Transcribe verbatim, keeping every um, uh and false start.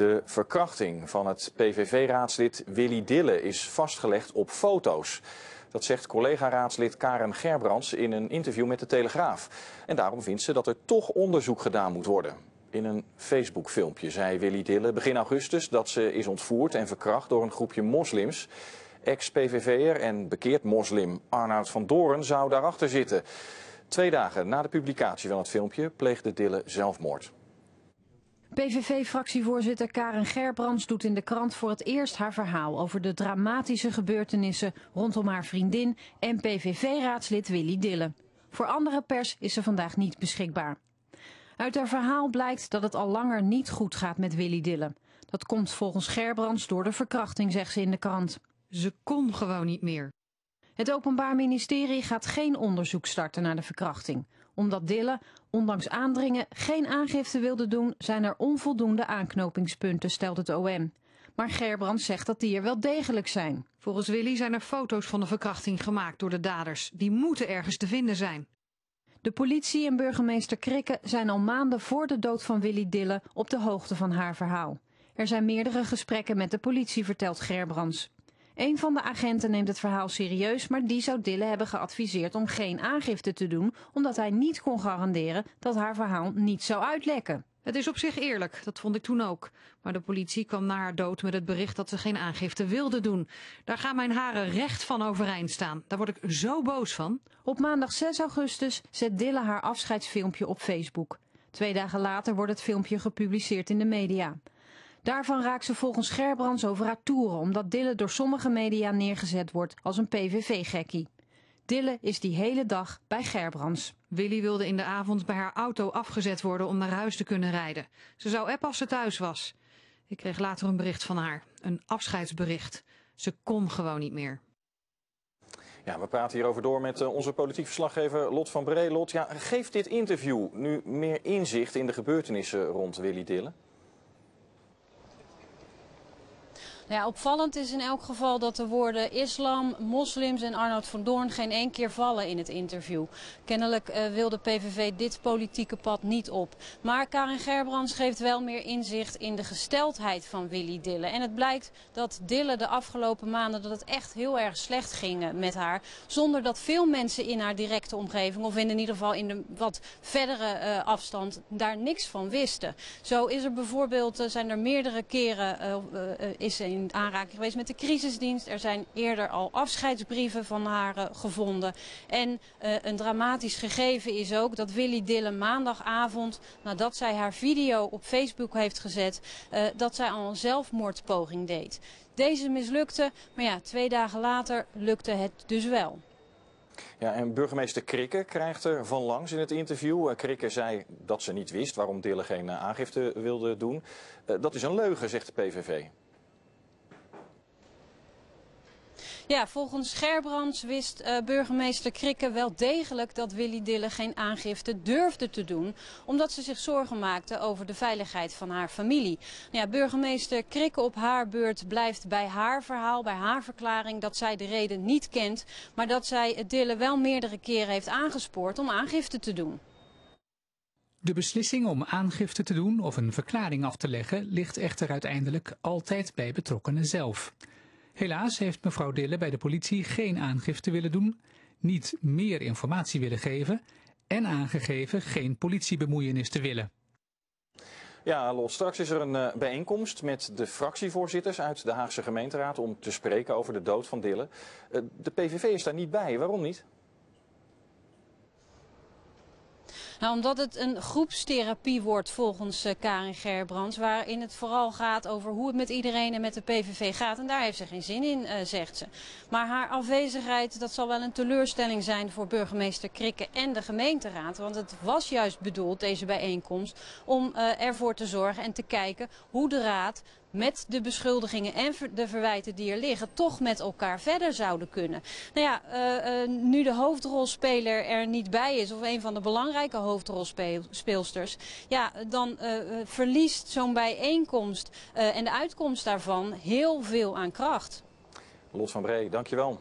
De verkrachting van het P V V-raadslid Willie Dille is vastgelegd op foto's. Dat zegt collega-raadslid Karen Gerbrands in een interview met de Telegraaf. En daarom vindt ze dat er toch onderzoek gedaan moet worden. In een Facebook-filmpje zei Willie Dille begin augustus dat ze is ontvoerd en verkracht door een groepje moslims. Ex-P V V'er en bekeerd moslim Arnoud van Doorn zou daarachter zitten. Twee dagen na de publicatie van het filmpje pleegde Dille zelfmoord. P V V-fractievoorzitter Karen Gerbrands doet in de krant voor het eerst haar verhaal over de dramatische gebeurtenissen rondom haar vriendin en P V V-raadslid Willie Dille. Voor andere pers is ze vandaag niet beschikbaar. Uit haar verhaal blijkt dat het al langer niet goed gaat met Willie Dille. Dat komt volgens Gerbrands door de verkrachting, zegt ze in de krant. Ze kon gewoon niet meer. Het Openbaar Ministerie gaat geen onderzoek starten naar de verkrachting. Omdat Dille, ondanks aandringen, geen aangifte wilde doen, zijn er onvoldoende aanknopingspunten, stelt het O M. Maar Gerbrands zegt dat die er wel degelijk zijn. Volgens Willie zijn er foto's van de verkrachting gemaakt door de daders. Die moeten ergens te vinden zijn. De politie en burgemeester Krikke zijn al maanden voor de dood van Willie Dille op de hoogte van haar verhaal. Er zijn meerdere gesprekken met de politie, vertelt Gerbrands. Een van de agenten neemt het verhaal serieus, maar die zou Dille hebben geadviseerd om geen aangifte te doen, omdat hij niet kon garanderen dat haar verhaal niet zou uitlekken. Het is op zich eerlijk, dat vond ik toen ook. Maar de politie kwam na haar dood met het bericht dat ze geen aangifte wilde doen. Daar gaan mijn haren recht van overeind staan. Daar word ik zo boos van. Op maandag zes augustus zet Dille haar afscheidsfilmpje op Facebook. Twee dagen later wordt het filmpje gepubliceerd in de media. Daarvan raakt ze volgens Gerbrands over haar toeren, omdat Dille door sommige media neergezet wordt als een P V V-gekkie. Dille is die hele dag bij Gerbrands. Willie wilde in de avond bij haar auto afgezet worden om naar huis te kunnen rijden. Ze zou appen als ze thuis was. Ik kreeg later een bericht van haar, een afscheidsbericht. Ze kon gewoon niet meer. Ja, we praten hierover door met onze politiek verslaggever Lot van Bree. Lot, ja, geeft dit interview nu meer inzicht in de gebeurtenissen rond Willie Dille? Ja, opvallend is in elk geval dat de woorden islam, moslims en Arnoud van Doorn geen één keer vallen in het interview. Kennelijk uh, wil de P V V dit politieke pad niet op. Maar Karen Gerbrands geeft wel meer inzicht in de gesteldheid van Willie Dille. En het blijkt dat Dille de afgelopen maanden dat het echt heel erg slecht ging met haar. Zonder dat veel mensen in haar directe omgeving, of in ieder geval in de wat verdere uh, afstand, daar niks van wisten. Zo is er bijvoorbeeld, uh, zijn er meerdere keren uh, uh, is in in aanraking geweest met de crisisdienst. Er zijn eerder al afscheidsbrieven van haar uh, gevonden. En uh, een dramatisch gegeven is ook dat Willie Dille maandagavond, nadat zij haar video op Facebook heeft gezet, uh, dat zij al een zelfmoordpoging deed. Deze mislukte, maar ja, twee dagen later lukte het dus wel. Ja, en burgemeester Krikke krijgt er van langs in het interview. Krikke zei dat ze niet wist waarom Dille geen uh, aangifte wilde doen. Uh, dat is een leugen, zegt de P V V. Ja, volgens Gerbrands wist uh, burgemeester Krikke wel degelijk dat Willie Dille geen aangifte durfde te doen, omdat ze zich zorgen maakte over de veiligheid van haar familie. Ja, burgemeester Krikke op haar beurt blijft bij haar verhaal, bij haar verklaring, dat zij de reden niet kent, maar dat zij Dille wel meerdere keren heeft aangespoord om aangifte te doen. De beslissing om aangifte te doen of een verklaring af te leggen ligt echter uiteindelijk altijd bij betrokkenen zelf. Helaas heeft mevrouw Dille bij de politie geen aangifte willen doen, niet meer informatie willen geven en aangegeven geen politiebemoeienis te willen. Ja, Lot, straks is er een bijeenkomst met de fractievoorzitters uit de Haagse gemeenteraad om te spreken over de dood van Dille. De P V V is daar niet bij, waarom niet? Nou, omdat het een groepstherapie wordt volgens uh, Karen Gerbrands, waarin het vooral gaat over hoe het met iedereen en met de P V V gaat. En daar heeft ze geen zin in, uh, zegt ze. Maar haar afwezigheid, dat zal wel een teleurstelling zijn voor burgemeester Krikke en de gemeenteraad. Want het was juist bedoeld, deze bijeenkomst, om uh, ervoor te zorgen en te kijken hoe de raad met de beschuldigingen en de verwijten die er liggen toch met elkaar verder zouden kunnen. Nou ja, uh, uh, nu de hoofdrolspeler er niet bij is, of een van de belangrijke hoofdrolspeelsters, ja, dan uh, verliest zo'n bijeenkomst uh, en de uitkomst daarvan heel veel aan kracht. Lot van Bree, dankjewel.